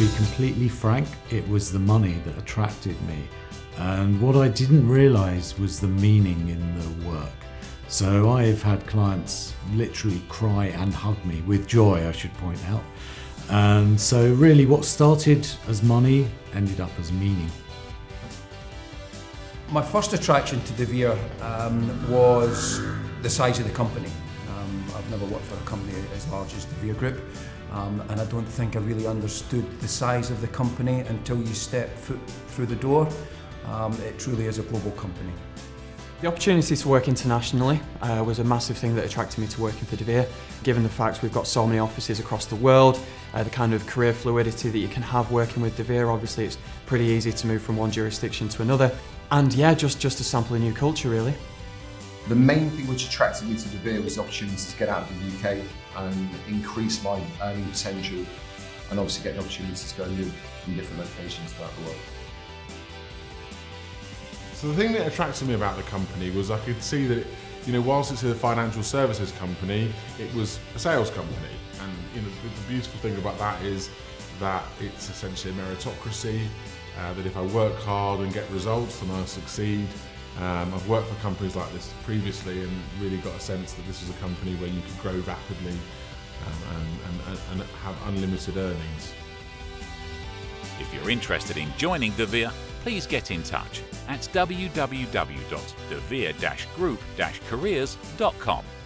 be completely frank, it was the money that attracted me. And what I didn't realise was the meaning in the work. So I've had clients literally cry and hug me with joy, I should point out. And so really what started as money ended up as meaning. My first attraction to Devere was the size of the company. I've never worked for a company as large as Devere Group. And I don't think I really understood the size of the company until you step foot through the door. It truly is a global company. The opportunity to work internationally was a massive thing that attracted me to working for Devere, given the fact we've got so many offices across the world, the kind of career fluidity that you can have working with Devere. Obviously it's pretty easy to move from one jurisdiction to another, and yeah, just a sample of new culture really. The main thing which attracted me to Devere was the opportunity to get out of the UK and increase my earning potential, and obviously get the opportunity to go and live in different locations throughout the world. So the thing that attracted me about the company was I could see that, you know, whilst it's a financial services company, it was a sales company, and you know, the beautiful thing about that is that it's essentially a meritocracy. That if I work hard and get results, then I'll succeed. I've worked for companies like this previously and really got a sense that this was a company where you could grow rapidly and have unlimited earnings. If you're interested in joining Devere, please get in touch at www.devere-group-careers.com.